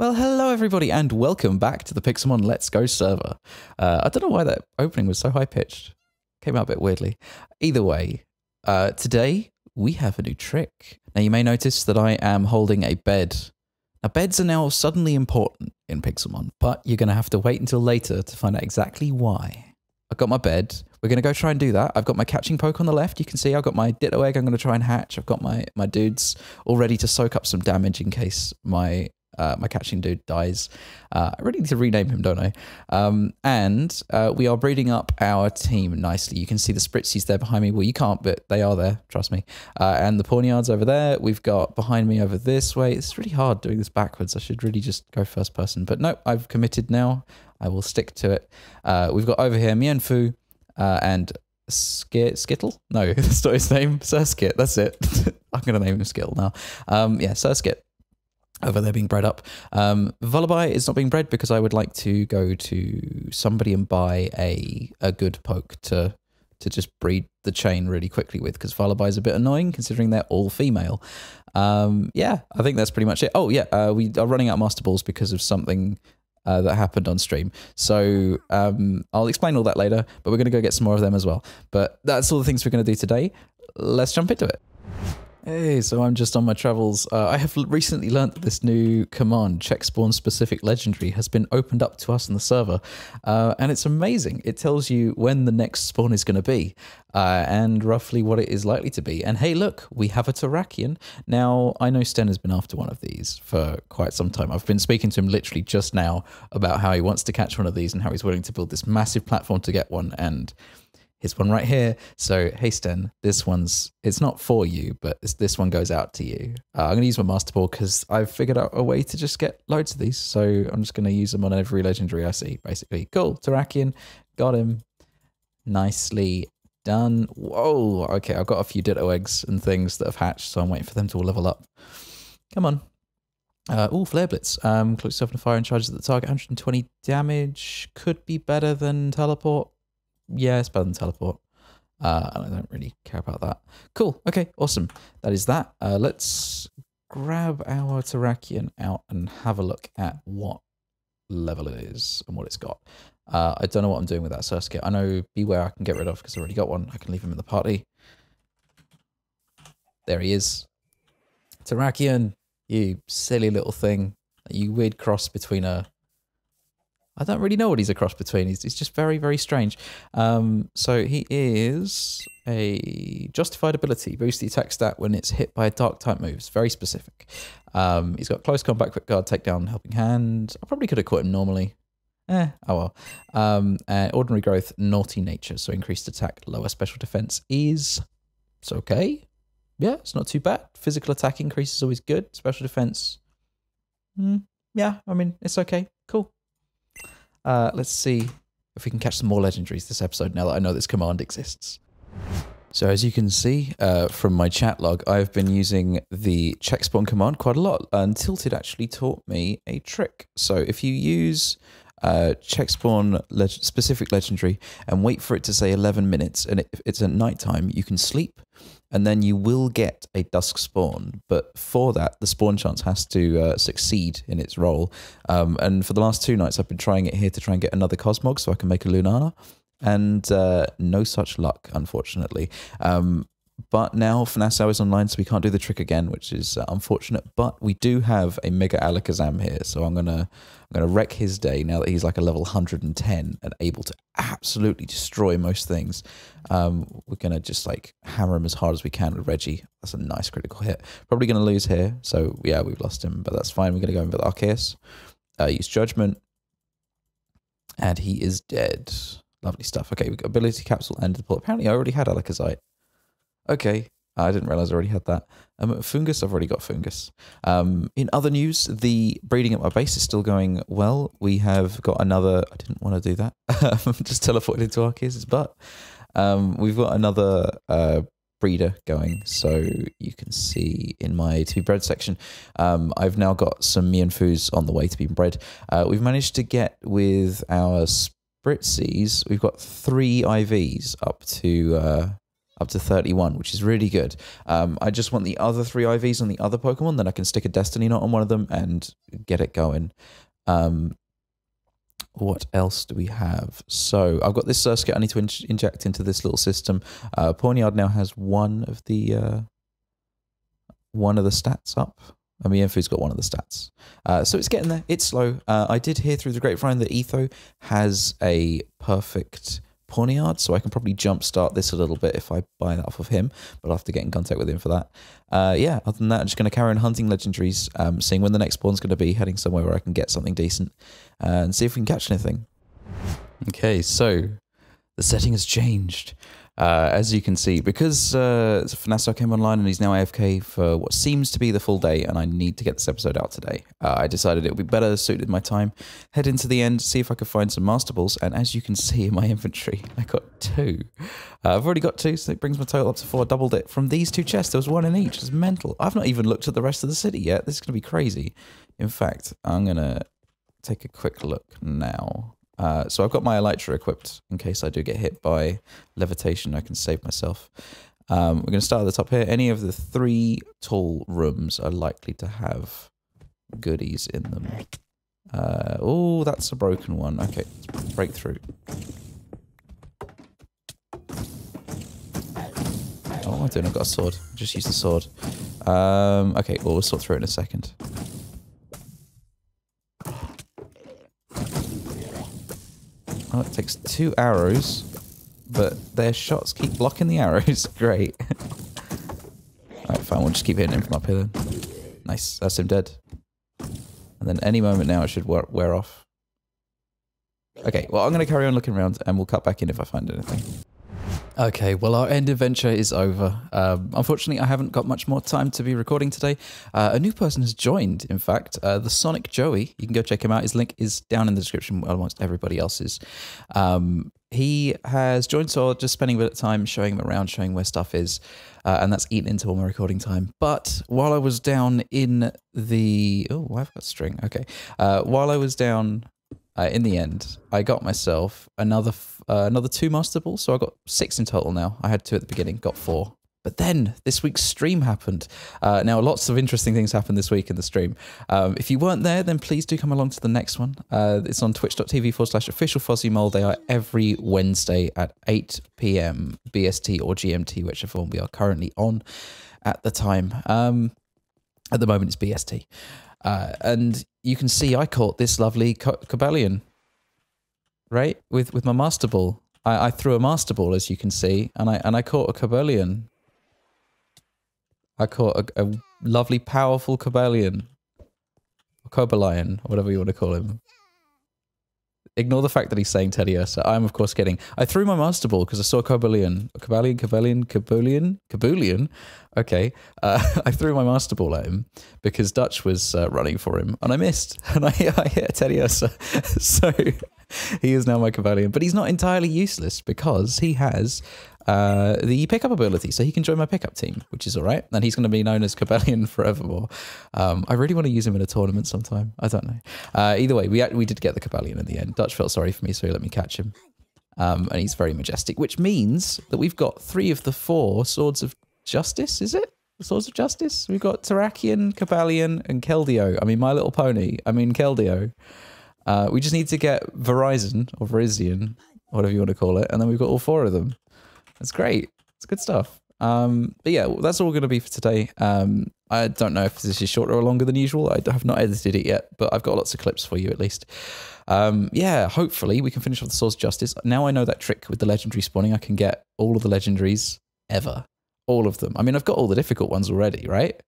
Well, hello everybody and welcome back to the Pixelmon Let's Go server. I don't know why that opening was so high-pitched. Came out a bit weirdly. Either way, today we have a new trick. Now you may notice that I am holding a bed. Now beds are now suddenly important in Pixelmon, but you're going to have to wait until later to find out exactly why. I've got my bed. We're going to go try and do that. I've got my catching poke on the left. You can see I've got my Ditto egg I'm going to try and hatch. I've got my dudes all ready to soak up some damage in case my catching dude dies. I really need to rename him, don't I? And we are breeding up our team nicely. You can see the Spritzies there behind me. Well, you can't, but they are there, trust me. And the Pawnyards over there. We've got behind me over this way. It's really hard doing this backwards. I should really just go first person. But no, I've committed now. I will stick to it. We've got over here Mienfoo and Skittle? No, that's not his name. Surskit, that's it. I'm going to name him Skittle now. Yeah, Surskit. Over there being bred up. Vullaby is not being bred because I would like to go to somebody and buy a good poke to just breed the chain really quickly with, because Vullaby is a bit annoying considering they're all female. Yeah, I think that's pretty much it. Oh yeah, we are running out Master Balls because of something that happened on stream. So I'll explain all that later, but we're going to go get some more of them as well. But that's all the things we're going to do today. Let's jump into it. Hey, so I'm just on my travels. I have recently learnt that this new command, check spawn specific legendary, has been opened up to us on the server. And it's amazing. It tells you when the next spawn is going to be and roughly what it is likely to be. And hey, look, we have a Terrakion. Now, I know Sten has been after one of these for quite some time. I've been speaking to him literally just now about how he wants to catch one of these and how he's willing to build this massive platform to get one. And here's one right here. So, hey Sten, this one's, it's not for you, but this one goes out to you. I'm going to use my Master Ball because I've figured out a way to just get loads of these. So I'm just going to use them on every legendary I see, basically. Cool, Terrakion, got him. Nicely done. Whoa, okay, I've got a few Ditto eggs and things that have hatched, so I'm waiting for them to all level up. Come on. Ooh, Flare Blitz. Close yourself on fire and charges at the target. 120 damage. Could be better than Teleport. Yeah, it's better than Teleport. I don't really care about that. Cool. Okay, awesome. That is that. Let's grab our Terrakion out and have a look at what level it is and what it's got. I don't know what I'm doing with that Surskit. I know Beware I can get rid of because I already got one. I can leave him in the party. There he is. Terrakion, you silly little thing. You weird cross between a... I don't really know what he's a cross between. He's just very, very strange. So he is a justified ability. Boost the attack stat when it's hit by a dark type moves. Very specific. He's got close combat, quick guard, takedown, helping hand. I probably could have caught him normally. Oh well. Ordinary growth, naughty nature. So increased attack, lower special defense is... It's okay. Yeah, it's not too bad. Physical attack increase is always good. Special defense... yeah, I mean, it's okay. Cool. Let's see if we can catch some more legendaries this episode now that I know this command exists. So as you can see from my chat log, I've been using the check spawn command quite a lot, and Tilted actually taught me a trick. So if you use check spawn specific legendary and wait for it to say 11 minutes, and if it's at night time, you can sleep, and then you will get a dusk spawn. But for that, the spawn chance has to succeed in its role. And for the last two nights, I've been trying it here to try and get another Cosmog so I can make a Lunana. And no such luck, unfortunately. But now Fnassau is online, so we can't do the trick again, which is unfortunate. But we do have a Mega Alakazam here, so I'm gonna wreck his day now that he's like a level 110 and able to absolutely destroy most things. We're gonna just like hammer him as hard as we can with Reggie. That's a nice critical hit. Probably gonna lose here, so yeah, we've lost him, but that's fine. We're gonna go in with Arceus, use judgment, and he is dead. Lovely stuff. Okay, we've got ability capsule and the pull. Apparently, I already had Alakazite. Okay, I didn't realize I already had that. Fungus, I've already got Fungus. In other news, the breeding at my base is still going well. We have got another... I didn't want to do that. Just teleported into Arceus' butt. We've got another breeder going. So you can see in my to be bred section, I've now got some Mienfoos on the way to be bred. We've managed to get with our Spritzies, we've got 3 IVs up to... up to 31, which is really good. I just want the other 3 IVs on the other Pokemon, then I can stick a Destiny Knot on one of them and get it going. What else do we have? So I've got this Surskit I need to inject into this little system. Pawnyard now has one of the stats up. I mean, Mienfoo's got one of the stats. So it's getting there. It's slow. I did hear through the grapevine that Etho has a perfect Pawniard, so I can probably jumpstart this a little bit if I buy that off of him, but I'll have to get in contact with him for that. Yeah, other than that, I'm just going to carry on hunting legendaries, seeing when the next spawn's going to be, heading somewhere where I can get something decent, and see if we can catch anything. Okay, so the setting has changed. As you can see, because Fnassau came online and he's now AFK for what seems to be the full day, and I need to get this episode out today. I decided it would be better suited my time, head into the end, see if I could find some Master Balls, and as you can see in my inventory, I got 2. I've already got 2, so it brings my total up to 4. I doubled it from these 2 chests. There was 1 in each. It's mental. I've not even looked at the rest of the city yet. This is going to be crazy. In fact, I'm going to take a quick look now. So I've got my elytra equipped in case I do get hit by levitation. I can save myself. We're going to start at the top here. Any of the 3 tall rooms are likely to have goodies in them. Oh, that's a broken one. Okay, let's break through. Oh, what am I doing? I've got a sword. Just use the sword. Okay, well, we'll sort through it in a second. Oh, it takes 2 arrows, but their shots keep blocking the arrows. Great. Alright, fine, we'll just keep hitting him from up here then. Nice, that's him dead. And then any moment now it should wear off. Okay, well I'm going to carry on looking around and we'll cut back in if I find anything. Okay, well our end adventure is over. Unfortunately I haven't got much more time to be recording today. A new person has joined, in fact. The Sonic Joey, you can go check him out. His link is down in the description amongst everybody else's. He has joined, so I'm just spending a bit of time showing him around, showing where stuff is, and that's eaten into all my recording time. But while I was down in the... Oh, I've got string, okay. While I was down... in the end, I got myself another 2 Master Balls, so I got 6 in total now. I had 2 at the beginning, got 4. But then, this week's stream happened. Now, lots of interesting things happened this week in the stream. If you weren't there, then please do come along to the next one. It's on twitch.tv/officialfuzzymole. They are every Wednesday at 8 PM BST or GMT, whichever one we are currently on at the time. At the moment, it's BST. And you can see I caught this lovely Cobalion, right? With my Master Ball. I threw a Master Ball, as you can see, and I caught a Cobalion. I caught a lovely, powerful Cobalion. Or Cobalion, whatever you want to call him. Ignore the fact that he's saying Teddy Ursa. I'm, of course, kidding. I threw my Master Ball because I saw Cobalion. Okay. I threw my Master Ball at him because Dutch was running for him, and I missed. And I hit Teddy Ursa. So he is now my Cobalion. But he's not entirely useless because he has the pickup ability. So he can join my pickup team, which is all right. And he's going to be known as Cobalion forevermore. I really want to use him in a tournament sometime. I don't know. Either way, we did get the Cobalion in the end. Dutch felt sorry for me, so he let me catch him. And he's very majestic, which means that we've got 3 of the 4 Swords of Justice, is it? Swords of Justice? We've got Terrakion, Cobalion, and Keldeo. I mean, My Little Pony. I mean, Keldeo. We just need to get Virizion, whatever you want to call it, and then we've got all 4 of them. That's great. It's good stuff. But yeah, that's all going to be for today. I don't know if this is shorter or longer than usual. I have not edited it yet, but I've got lots of clips for you at least. Yeah, hopefully we can finish off the Swords of Justice. Now I know that trick with the legendary spawning. I can get all of the legendaries ever. All of them. I mean, I've got all the difficult ones already, right?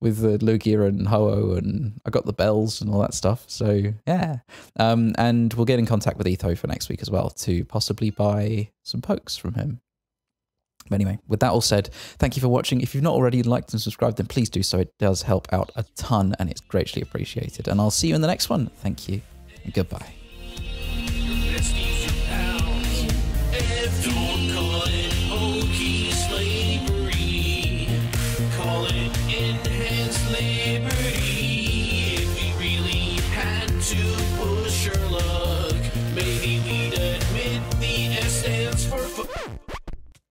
With the Lugia and Ho-Oh, and I got the bells and all that stuff. So yeah, and we'll get in contact with Etho for next week as well to possibly buy some pokes from him. But anyway, with that all said, thank you for watching. If you've not already liked and subscribed, then please do so. It does help out a ton and it's greatly appreciated. And I'll see you in the next one. Thank you and goodbye. Enhanced liberty.